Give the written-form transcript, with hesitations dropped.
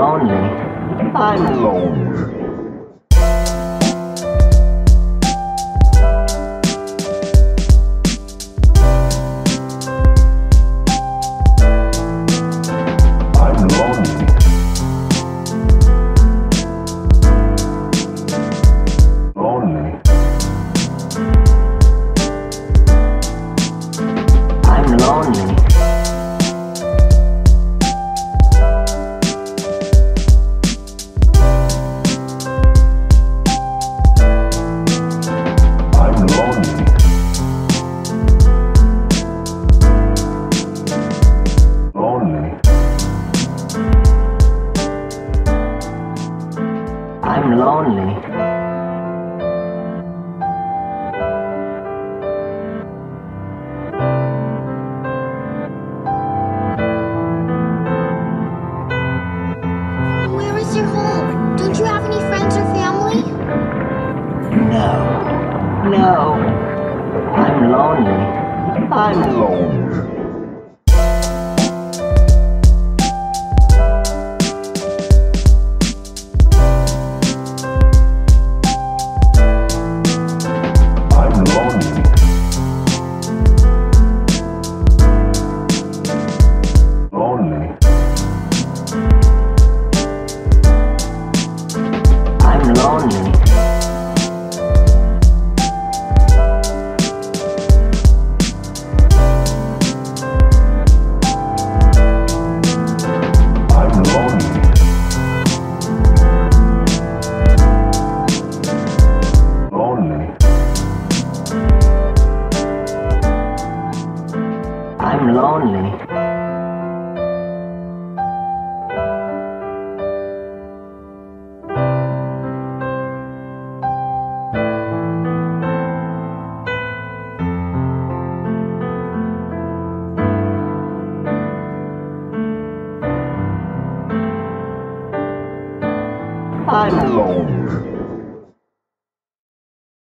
lonely. I'm lonely. I'm lonely. Where is your home? Don't you have any friends or family? No. I'm lonely. I'm lonely. I'm lonely. I'm lonely.